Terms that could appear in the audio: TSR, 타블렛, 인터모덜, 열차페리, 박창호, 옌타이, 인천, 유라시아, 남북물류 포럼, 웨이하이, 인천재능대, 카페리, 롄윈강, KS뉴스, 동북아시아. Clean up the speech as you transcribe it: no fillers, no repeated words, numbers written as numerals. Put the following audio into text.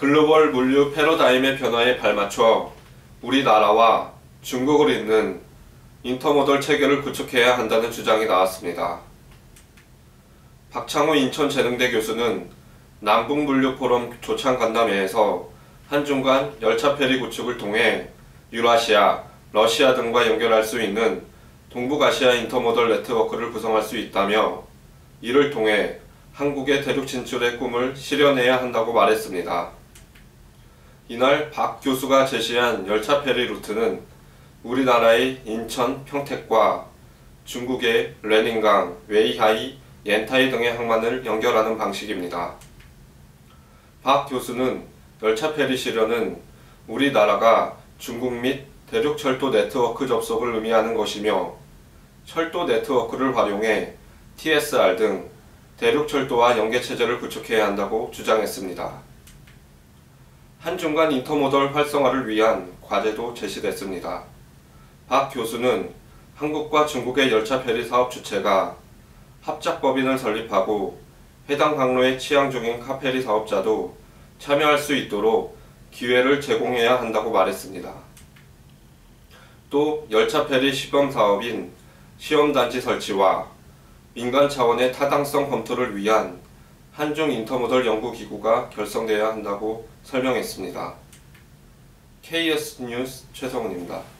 글로벌 물류 패러다임의 변화에 발맞춰 우리나라와 중국을 잇는 인터모덜 체계를 구축해야 한다는 주장이 나왔습니다. 박창호 인천재능대 교수는 남북물류 포럼 조창간담회에서 한중간 열차 페리 구축을 통해 유라시아, 러시아 등과 연결할 수 있는 동북아시아 인터모덜 네트워크를 구성할 수 있다며 이를 통해 한국의 대륙 진출의 꿈을 실현해야 한다고 말했습니다. 이날 박 교수가 제시한 열차 페리 루트는 우리나라의 인천, 평택과 중국의 롄윈강, 웨이하이, 옌타이 등의 항만을 연결하는 방식입니다. 박 교수는 열차 페리 실현은 우리나라가 중국 및 대륙 철도 네트워크 접속을 의미하는 것이며 철도 네트워크를 활용해 TSR 등 대륙 철도와 연계체제를 구축해야 한다고 주장했습니다. 한중간 인터모덜 활성화를 위한 과제도 제시됐습니다. 박 교수는 한국과 중국의 열차 페리 사업 주체가 합작법인을 설립하고 해당 항로에 취항 중인 카페리 사업자도 참여할 수 있도록 기회를 제공해야 한다고 말했습니다. 또 열차 페리 시범 사업인 시험단지 설치와 민간 차원의 타당성 검토를 위한 한중 인터모덜 연구기구가 결성돼야 한다고 설명했습니다. KS뉴스 최성훈입니다.